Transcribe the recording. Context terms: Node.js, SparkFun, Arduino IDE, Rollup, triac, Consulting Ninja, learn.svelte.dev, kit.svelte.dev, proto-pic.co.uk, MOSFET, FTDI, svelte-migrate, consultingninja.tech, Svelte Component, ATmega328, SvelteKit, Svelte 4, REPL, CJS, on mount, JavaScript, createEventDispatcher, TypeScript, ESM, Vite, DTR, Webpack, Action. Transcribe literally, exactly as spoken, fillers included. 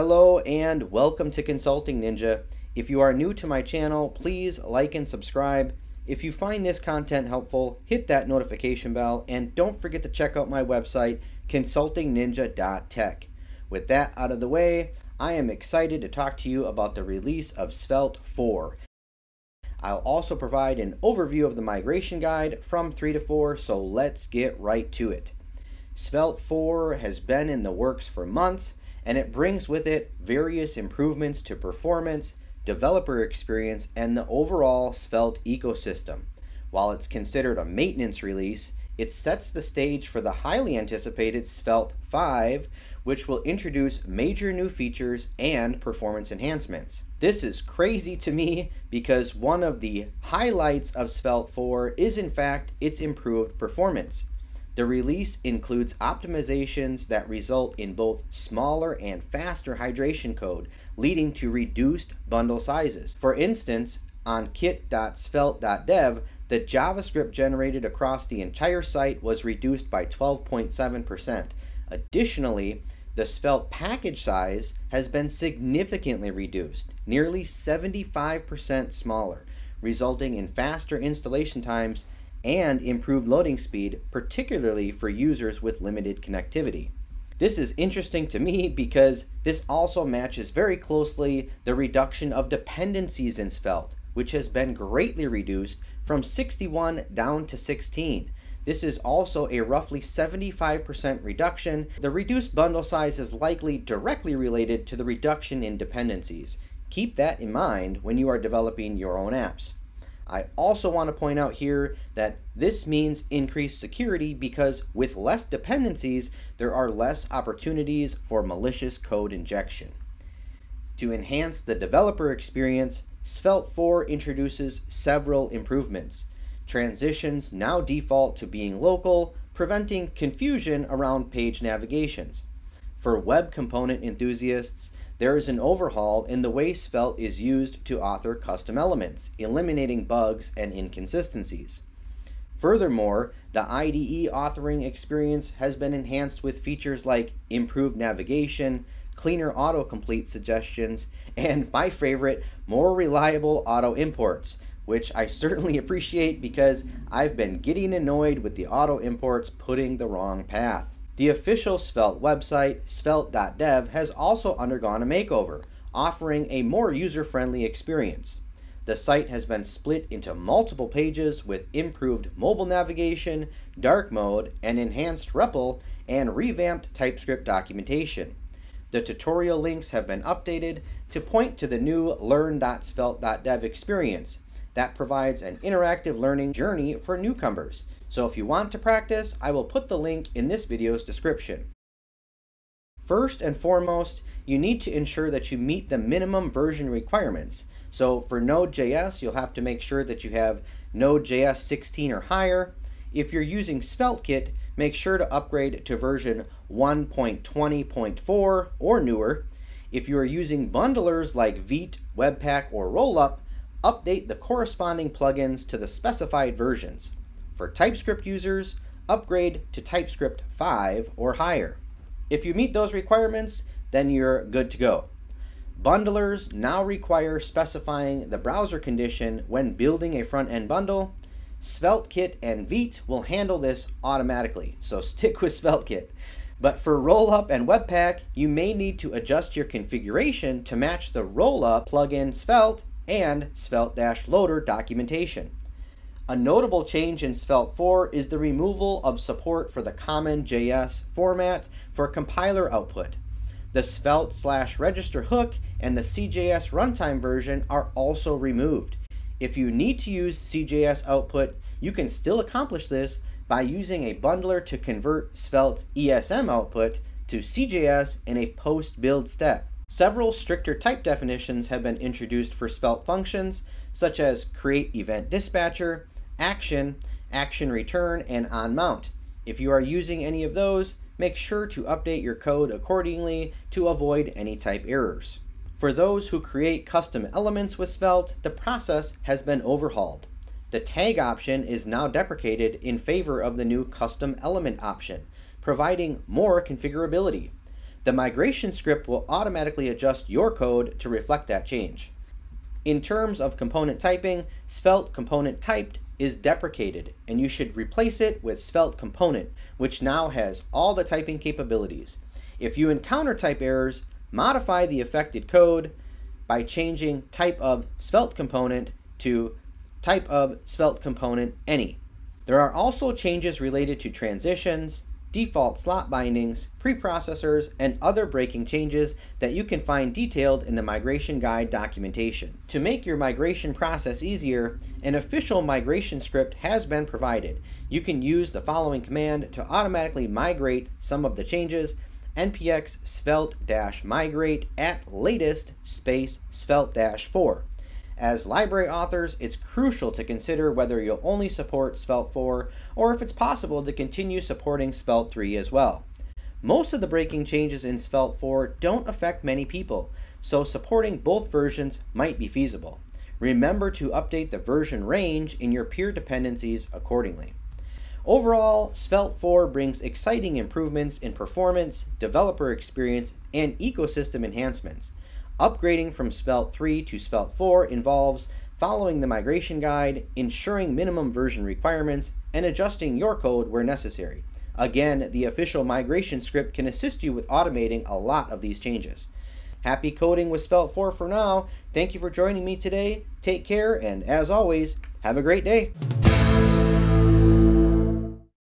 Hello and welcome to Consulting Ninja. If you are new to my channel, please like and subscribe. If you find this content helpful, hit that notification bell and don't forget to check out my website, consulting ninja dot tech. With that out of the way, I am excited to talk to you about the release of Svelte four. I'll also provide an overview of the migration guide from three to four, so let's get right to it. Svelte four has been in the works for months, and it brings with it various improvements to performance, developer experience, and the overall Svelte ecosystem. While it's considered a maintenance release, it sets the stage for the highly anticipated Svelte five, which will introduce major new features and performance enhancements. This is crazy to me because one of the highlights of Svelte four is in fact its improved performance. The release includes optimizations that result in both smaller and faster hydration code, leading to reduced bundle sizes. For instance, on kit dot svelte dot dev, the JavaScript generated across the entire site was reduced by twelve point seven percent. Additionally, the Svelte package size has been significantly reduced, nearly seventy-five percent smaller, resulting in faster installation times and improved loading speed, particularly for users with limited connectivity. This is interesting to me because this also matches very closely the reduction of dependencies in Svelte, which has been greatly reduced from sixty-one down to sixteen. This is also a roughly seventy-five percent reduction. The reduced bundle size is likely directly related to the reduction in dependencies. Keep that in mind when you are developing your own apps. I also want to point out here that this means increased security because with less dependencies, there are less opportunities for malicious code injection. To enhance the developer experience, Svelte four introduces several improvements. Transitions now default to being local, preventing confusion around page navigations. For web component enthusiasts, there is an overhaul in the way Svelte is used to author custom elements, eliminating bugs and inconsistencies. Furthermore, the I D E authoring experience has been enhanced with features like improved navigation, cleaner autocomplete suggestions, and my favorite, more reliable auto imports, which I certainly appreciate because I've been getting annoyed with the auto imports putting the wrong path. The official Svelte website, svelte dot dev, has also undergone a makeover, offering a more user-friendly experience. The site has been split into multiple pages with improved mobile navigation, dark mode, an enhanced R E P L, and revamped TypeScript documentation. The tutorial links have been updated to point to the new learn dot svelte dot dev experience that provides an interactive learning journey for newcomers. So if you want to practice, I will put the link in this video's description. First and foremost, you need to ensure that you meet the minimum version requirements. So for Node J S, you'll have to make sure that you have Node J S sixteen or higher. If you're using SvelteKit, make sure to upgrade to version one point twenty point four or newer. If you are using bundlers like Vite, Webpack, or Rollup, update the corresponding plugins to the specified versions. For TypeScript users, upgrade to TypeScript five or higher. If you meet those requirements, then you're good to go. Bundlers now require specifying the browser condition when building a front-end bundle. SvelteKit and Vite will handle this automatically, so stick with SvelteKit. But for Rollup and Webpack, you may need to adjust your configuration to match the Rollup plugin Svelte and svelte-loader documentation. A notable change in Svelte four is the removal of support for the Common J S format for compiler output. The Svelte slash register hook and the C J S runtime version are also removed. If you need to use C J S output, you can still accomplish this by using a bundler to convert Svelte's E S M output to C J S in a post-build step. Several stricter type definitions have been introduced for Svelte functions, such as createEventDispatcher, Action, Action Return, and on mount. If you are using any of those, make sure to update your code accordingly to avoid any type errors. For those who create custom elements with Svelte, the process has been overhauled. The tag option is now deprecated in favor of the new custom element option, providing more configurability. the migration script will automatically adjust your code to reflect that change. In terms of component typing, Svelte component typed is deprecated, and you should replace it with Svelte component, which now has all the typing capabilities. If you encounter type errors, modify the affected code by changing type of Svelte component to type of Svelte component any. There are also changes related to transitions, default slot bindings, preprocessors, and other breaking changes that you can find detailed in the migration guide documentation. To make your migration process easier, an official migration script has been provided. You can use the following command to automatically migrate some of the changes: npx svelte-migrate at latest space svelte four. As library authors, it's crucial to consider whether you'll only support Svelte four or if it's possible to continue supporting Svelte three as well. Most of the breaking changes in Svelte four don't affect many people, so supporting both versions might be feasible. Remember to update the version range in your peer dependencies accordingly. Overall, Svelte four brings exciting improvements in performance, developer experience, and ecosystem enhancements. Upgrading from Svelte three to Svelte four involves following the migration guide, ensuring minimum version requirements, and adjusting your code where necessary. Again, the official migration script can assist you with automating a lot of these changes. Happy coding with Svelte four for now. Thank you for joining me today. Take care, and as always, have a great day.